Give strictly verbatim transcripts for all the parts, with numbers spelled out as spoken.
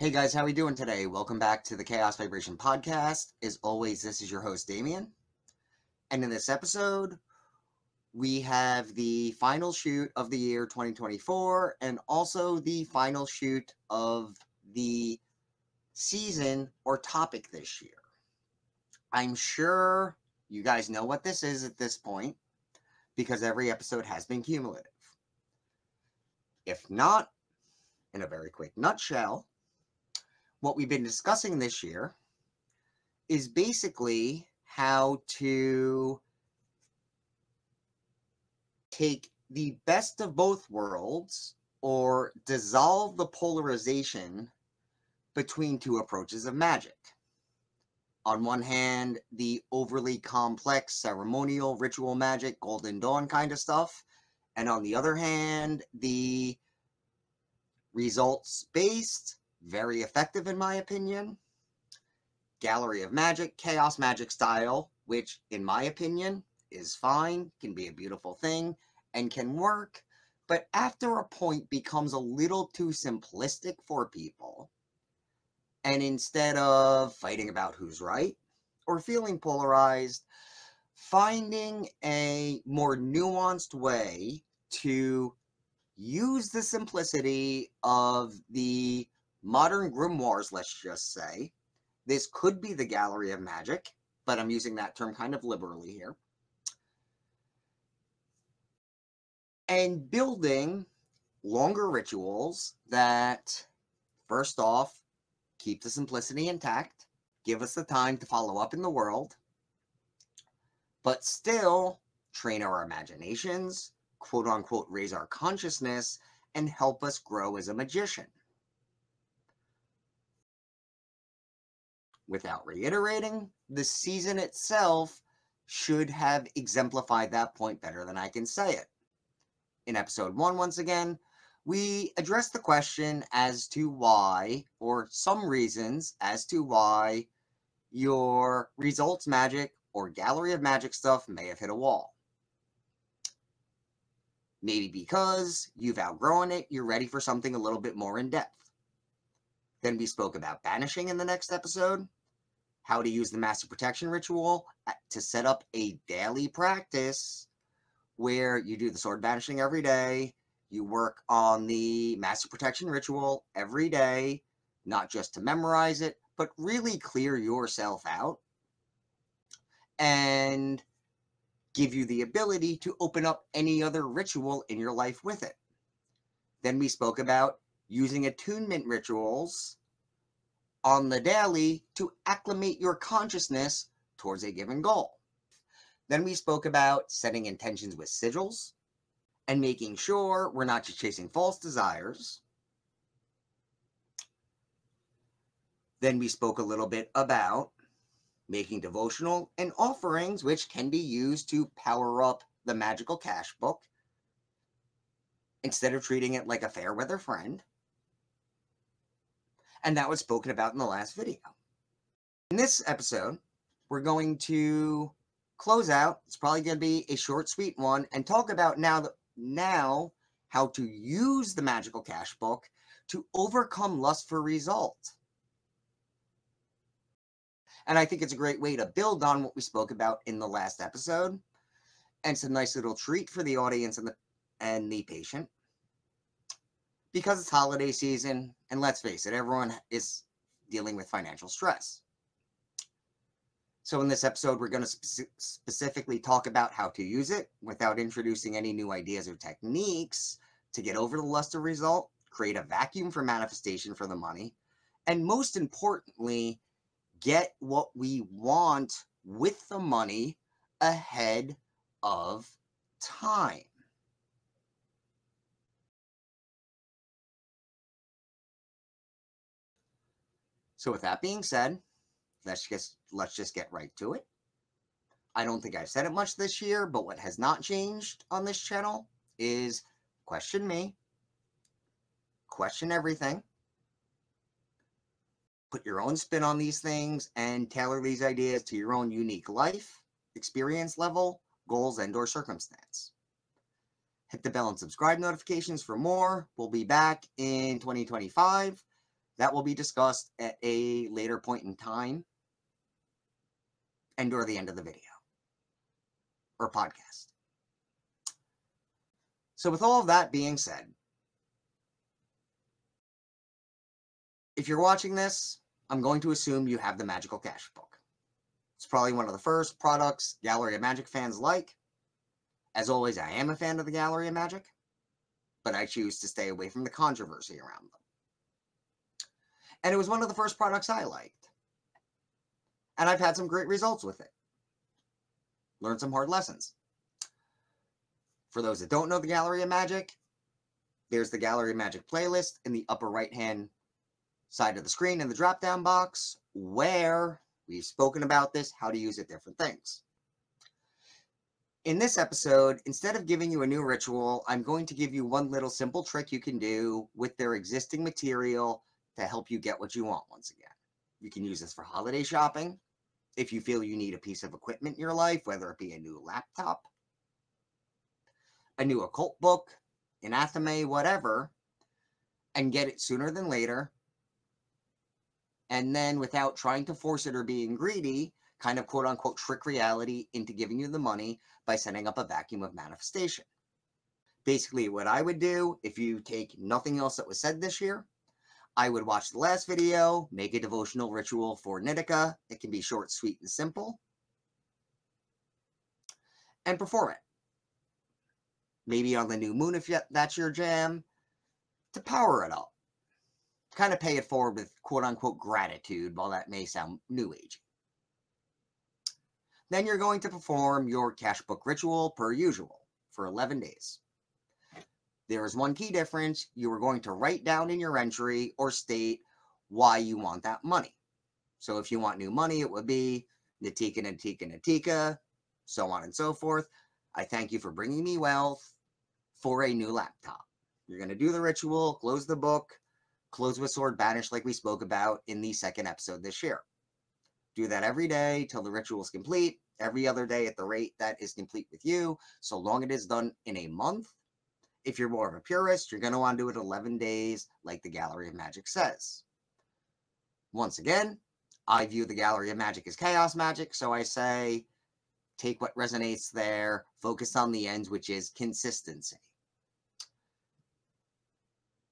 Hey guys, how we doing today? Welcome back to the Chaos Vibration Podcast. As always, this is your host, Damien. And in this episode, we have the final shoot of the year twenty twenty-four and also the final shoot of the season or topic this year. I'm sure you guys know what this is at this point because every episode has been cumulative. If not, in a very quick nutshell, what we've been discussing this year is basically how to take the best of both worlds or dissolve the polarization between two approaches of magic. On one hand, the overly complex ceremonial ritual magic, Golden Dawn kind of stuff. And on the other hand, the results-based, very effective in my opinion, Gallery of Magick, Chaos Magick style, which in my opinion is fine, can be a beautiful thing, and can work, but after a point becomes a little too simplistic for people, and instead of fighting about who's right or feeling polarized, finding a more nuanced way to use the simplicity of the modern grimoires, let's just say. This could be the Gallery of Magick, but I'm using that term kind of liberally here. And building longer rituals that, first off, keep the simplicity intact, give us the time to follow up in the world, but still train our imaginations, quote-unquote raise our consciousness, and help us grow as a magician. Without reiterating, the season itself should have exemplified that point better than I can say it. In episode one, once again, we addressed the question as to why, or some reasons as to why, your results magic or Gallery of Magick stuff may have hit a wall. Maybe because you've outgrown it, you're ready for something a little bit more in depth. Then we spoke about banishing in the next episode, how to use the Master Protection Ritual to set up a daily practice where you do the sword banishing every day, you work on the Master Protection Ritual every day, not just to memorize it, but really clear yourself out and give you the ability to open up any other ritual in your life with it. Then we spoke about using attunement rituals on the daily to acclimate your consciousness towards a given goal. Then we spoke about setting intentions with sigils and making sure we're not just chasing false desires. Then we spoke a little bit about making devotional and offerings, which can be used to power up the Magical Cashbook instead of treating it like a fair weather friend. And that was spoken about in the last video. In this episode, we're going to close out. It's probably going to be a short, sweet one, and talk about now, the, now how to use the Magical Cashbook to overcome lust for result. And I think it's a great way to build on what we spoke about in the last episode. And it's a nice little treat for the audience and the, and the patient. Because it's holiday season, and let's face it, everyone is dealing with financial stress. So in this episode, we're going to spe- specifically talk about how to use it without introducing any new ideas or techniques to get over the lust of result, create a vacuum for manifestation for the money, and most importantly, get what we want with the money ahead of time. So with that being said, let's just, let's just get right to it. I don't think I've said it much this year, but what has not changed on this channel is question me, question everything, put your own spin on these things, and tailor these ideas to your own unique life, experience level, goals, and or circumstance. Hit the bell and subscribe notifications for more. We'll be back in twenty twenty-five. That will be discussed at a later point in time and or the end of the video or podcast. So with all of that being said, if you're watching this, I'm going to assume you have the Magical Cashbook. It's probably one of the first products Gallery of Magick fans like. As always, I am a fan of the Gallery of Magick, but I choose to stay away from the controversy around them. And it was one of the first products I liked. And I've had some great results with it. Learned some hard lessons. For those that don't know the Gallery of Magick, there's the Gallery of Magick playlist in the upper right-hand side of the screen in the drop-down box, where we've spoken about this, how to use it, different things. In this episode, instead of giving you a new ritual, I'm going to give you one little simple trick you can do with their existing material to help you get what you want once again. You can use this for holiday shopping, if you feel you need a piece of equipment in your life, whether it be a new laptop, a new occult book, an athame, whatever, and get it sooner than later. And then without trying to force it or being greedy, kind of quote-unquote trick reality into giving you the money by setting up a vacuum of manifestation. Basically, what I would do, if you take nothing else that was said this year, I would watch the last video, make a devotional ritual for Nitika. It can be short, sweet, and simple. And perform it. Maybe on the new moon, if that's your jam, to power it up. Kind of pay it forward with quote-unquote gratitude, while that may sound new age. Then you're going to perform your cash book ritual per usual for eleven days. There is one key difference. You are going to write down in your entry or state why you want that money. So if you want new money, it would be Nitika, Nitika, Nitika, so on and so forth. I thank you for bringing me wealth for a new laptop. You're going to do the ritual, close the book, close with sword banish like we spoke about in the second episode this year. Do that every day till the ritual is complete, every other day at the rate that is complete with you, so long it is done in a month. If you're more of a purist, you're going to want to do it eleven days, like the Gallery of Magick says. Once again, I view the Gallery of Magick as Chaos Magick, so I say, take what resonates there, focus on the ends, which is consistency.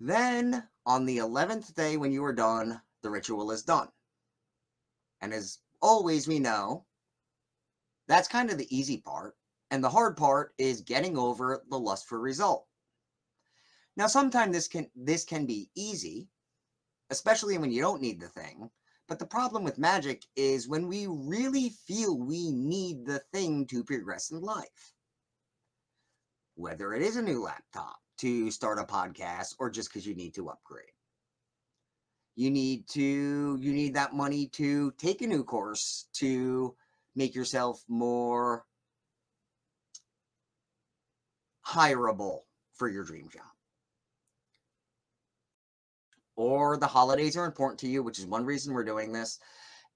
Then, on the eleventh day when you are done, the ritual is done. And as always, we know, that's kind of the easy part. And the hard part is getting over the lust for result. Now, sometimes this can, this can be easy, especially when you don't need the thing. But the problem with magic is when we really feel we need the thing to progress in life. Whether it is a new laptop, to start a podcast, or just because you need to upgrade. You need to, you need that money to take a new course, to make yourself more hireable for your dream job. Or the holidays are important to you, which is one reason we're doing this.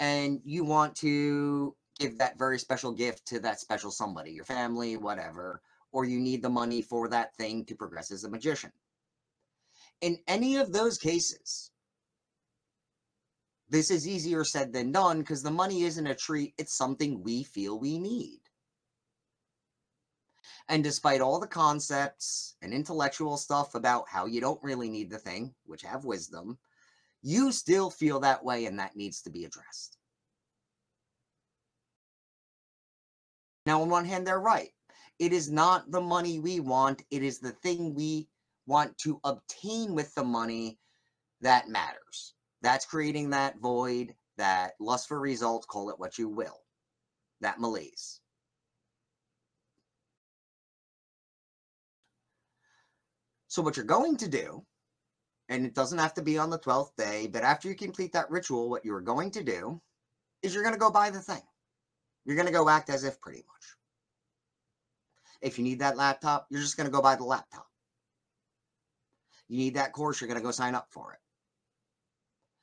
And you want to give that very special gift to that special somebody, your family, whatever. Or you need the money for that thing to progress as a magician. In any of those cases, this is easier said than done because the money isn't a treat. It's something we feel we need. And despite all the concepts and intellectual stuff about how you don't really need the thing, which have wisdom, you still feel that way and that needs to be addressed. Now, on one hand, they're right. It is not the money we want. It is the thing we want to obtain with the money that matters. That's creating that void, that lust for results, call it what you will, that malaise. So what you're going to do, and it doesn't have to be on the twelfth day, but after you complete that ritual, what you're going to do is you're going to go buy the thing. You're going to go act as if pretty much. If you need that laptop, you're just going to go buy the laptop. You need that course, you're going to go sign up for it.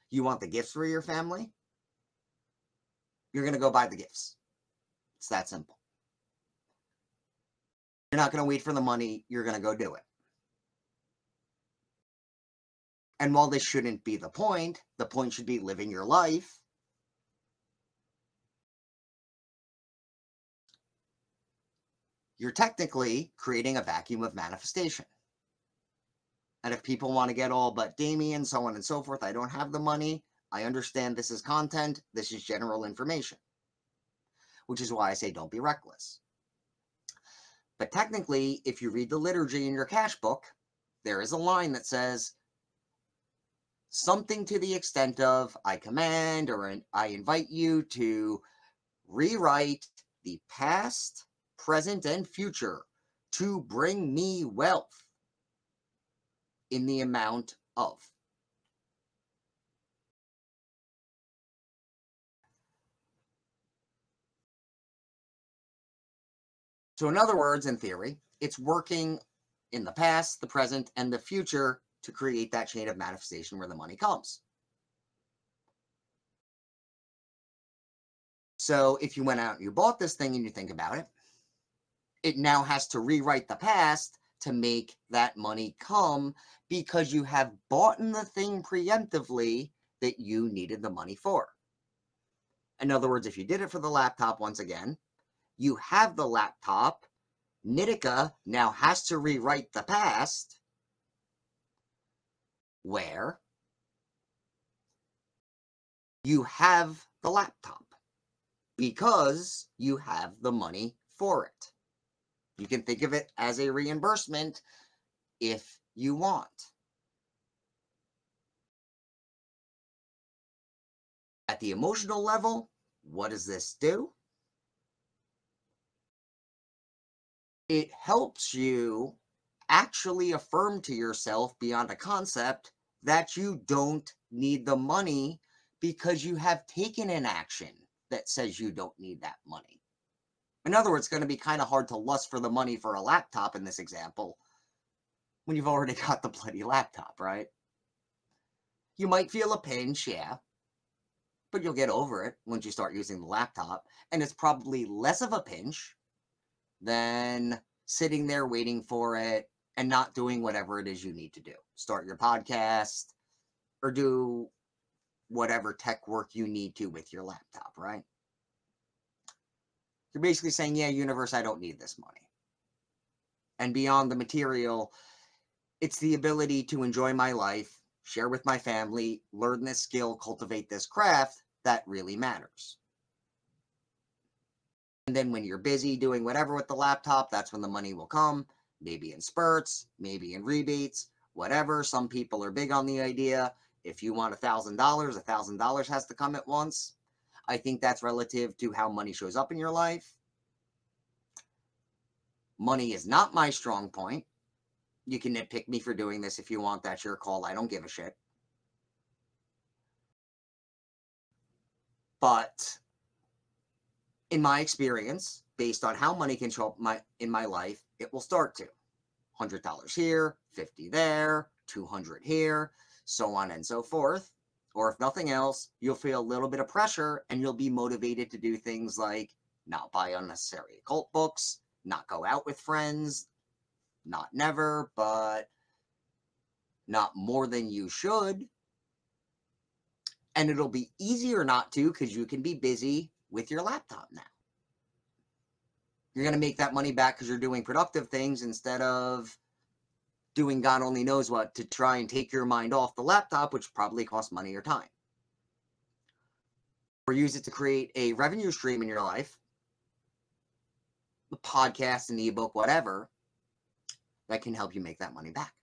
You want the gifts for your family? You're going to go buy the gifts. It's that simple. You're not going to wait for the money. You're going to go do it. And while this shouldn't be the point, the point should be living your life. You're technically creating a vacuum of manifestation. And if people want to get all but Damien, so on and so forth, I don't have the money. I understand this is content. This is general information, which is why I say don't be reckless. But technically, if you read the liturgy in your cash book, there is a line that says something to the extent of, I command or I invite you to rewrite the past, present, and future to bring me wealth in the amount of. So in other words, in theory, it's working in the past, the present, and the future to create that chain of manifestation where the money comes. So if you went out and you bought this thing and you think about it, it now has to rewrite the past to make that money come because you have bought in the thing preemptively that you needed the money for. In other words, if you did it for the laptop once again, you have the laptop. Nitika now has to rewrite the past where you have the laptop because you have the money for it. You can think of it as a reimbursement if you want. At the emotional level, what does this do? It helps you actually affirm to yourself beyond a concept that you don't need the money because you have taken an action that says you don't need that money. In other words, it's going to be kind of hard to lust for the money for a laptop in this example when you've already got the bloody laptop, right? You might feel a pinch, yeah, but you'll get over it once you start using the laptop, and it's probably less of a pinch than sitting there waiting for it and not doing whatever it is you need to do. Start your podcast or do whatever tech work you need to with your laptop, right? You're basically saying, yeah, universe, I don't need this money. And beyond the material, it's the ability to enjoy my life, share with my family, learn this skill, cultivate this craft that really matters. And then when you're busy doing whatever with the laptop, that's when the money will come, maybe in spurts, maybe in rebates, whatever. Some people are big on the idea. If you want one thousand dollars, one thousand dollars has to come at once. I think that's relative to how money shows up in your life. Money is not my strong point. You can nitpick me for doing this if you want. That's your call. I don't give a shit. But in my experience, based on how money can show up my, in my life, it will start to. one hundred dollars here, fifty dollars there, two hundred dollars here, so on and so forth. Or if nothing else, you'll feel a little bit of pressure and you'll be motivated to do things like not buy unnecessary occult books, not go out with friends, not never, but not more than you should. And it'll be easier not to because you can be busy with your laptop now. You're going to make that money back because you're doing productive things instead of doing God only knows what to try and take your mind off the laptop, which probably costs money or time. Or use it to create a revenue stream in your life, a podcast, an ebook, whatever, that can help you make that money back.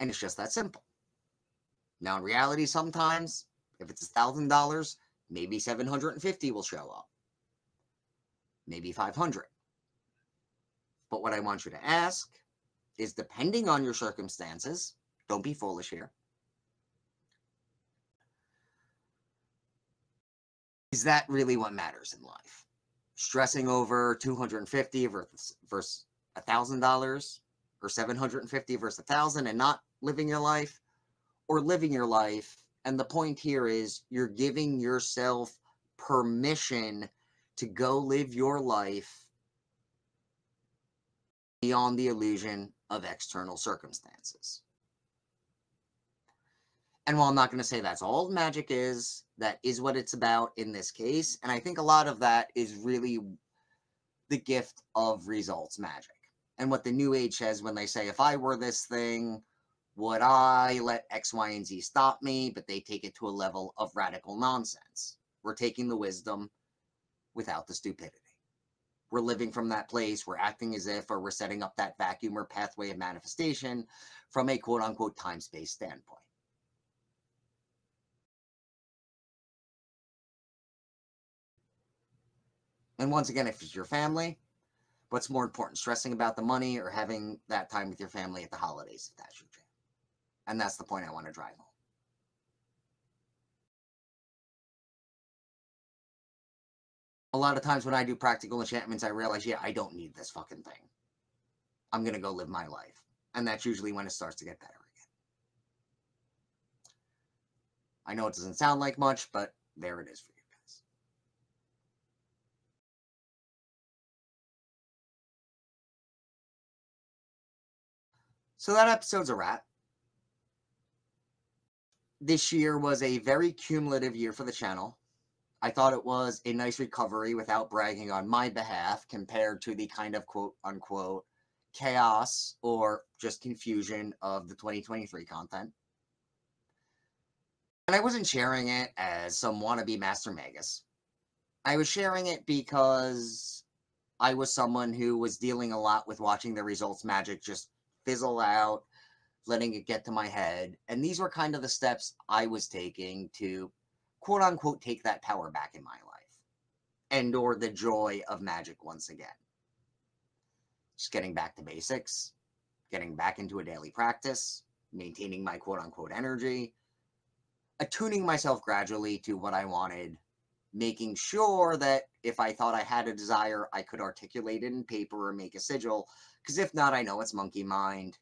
And it's just that simple. Now, in reality, sometimes, if it's one thousand dollars, maybe seven hundred fifty dollars will show up. Maybe five hundred dollars. But what I want you to ask is, depending on your circumstances, don't be foolish here. Is that really what matters in life? Stressing over two hundred fifty dollars versus, versus one thousand dollars or seven hundred fifty dollars versus one thousand dollars and not living your life, or living your life? And the point here is you're giving yourself permission to go live your life beyond the illusion of external circumstances. And while I'm not going to say that's all magic is, that is what it's about in this case. And I think a lot of that is really the gift of results magic. And what the New Age says when they say, if I were this thing, would I let X, Y, and Z stop me? But they take it to a level of radical nonsense. We're taking the wisdom without the stupidity. We're living from that place. We're acting as if, or we're setting up that vacuum or pathway of manifestation from a quote-unquote time-space standpoint. And once again, if it's your family, what's more important, stressing about the money or having that time with your family at the holidays, if that's your dream? And that's the point I want to drive home. A lot of times when I do practical enchantments, I realize, yeah, I don't need this fucking thing. I'm going to go live my life. And that's usually when it starts to get better again. I know it doesn't sound like much, but there it is for you. So that episode's a wrap. This year was a very cumulative year for the channel. I thought it was a nice recovery without bragging on my behalf compared to the kind of quote-unquote chaos or just confusion of the twenty twenty-three content. And I wasn't sharing it as some wannabe Master Magus. I was sharing it because I was someone who was dealing a lot with watching the results magic just fizzle out, letting it get to my head. And these were kind of the steps I was taking to, quote unquote, take that power back in my life and or the joy of magic once again. Just getting back to basics, getting back into a daily practice, maintaining my quote unquote energy, attuning myself gradually to what I wanted, making sure that if I thought I had a desire, I could articulate it in paper or make a sigil. Because if not, I know it's monkey mind.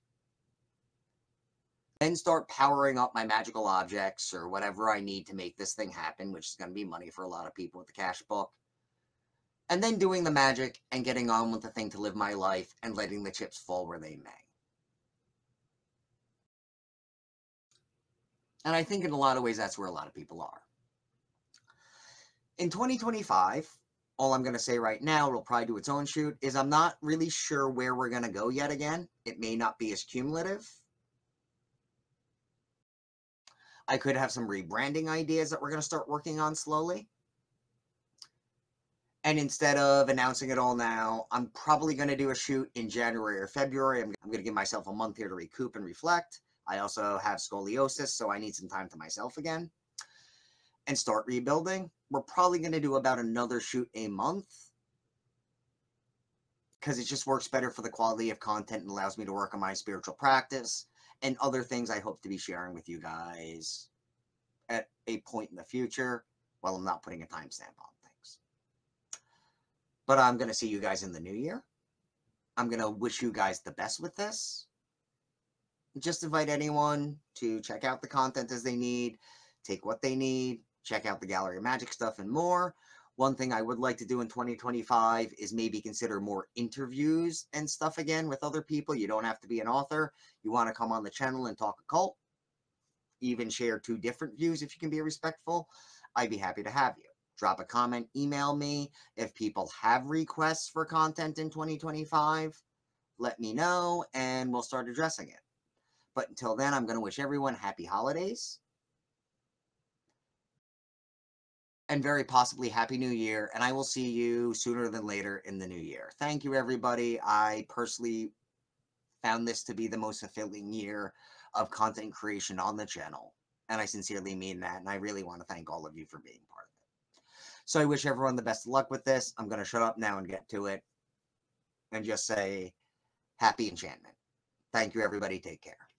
Then start powering up my magical objects or whatever I need to make this thing happen, which is going to be money for a lot of people with the cash book. And then doing the magic and getting on with the thing to live my life and letting the chips fall where they may. And I think in a lot of ways, that's where a lot of people are. In twenty twenty-five, all I'm going to say right now, it'll probably do its own shoot, is I'm not really sure where we're going to go yet again. It may not be as cumulative. I could have some rebranding ideas that we're going to start working on slowly. And instead of announcing it all now, I'm probably going to do a shoot in January or February. I'm going to give myself a month here to recoup and reflect. I also have scoliosis, so I need some time to myself again and start rebuilding. We're probably going to do about another shoot a month because it just works better for the quality of content and allows me to work on my spiritual practice and other things I hope to be sharing with you guys at a point in the future while I'm not putting a timestamp on things. But I'm going to see you guys in the new year. I'm going to wish you guys the best with this. Just invite anyone to check out the content as they need, take what they need. Check out the Gallery of Magick stuff and more. One thing I would like to do in twenty twenty-five is maybe consider more interviews and stuff again with other people. You don't have to be an author. You want to come on the channel and talk occult. Even share two different views if you can be respectful. I'd be happy to have you. Drop a comment, email me. If people have requests for content in twenty twenty-five, let me know and we'll start addressing it. But until then, I'm going to wish everyone happy holidays. And very possibly Happy New Year, and I will see you sooner than later in the new year. Thank you, everybody. I personally found this to be the most fulfilling year of content creation on the channel, and I sincerely mean that, and I really want to thank all of you for being part of it. So I wish everyone the best of luck with this. I'm going to shut up now and get to it and just say happy enchantment. Thank you, everybody. Take care.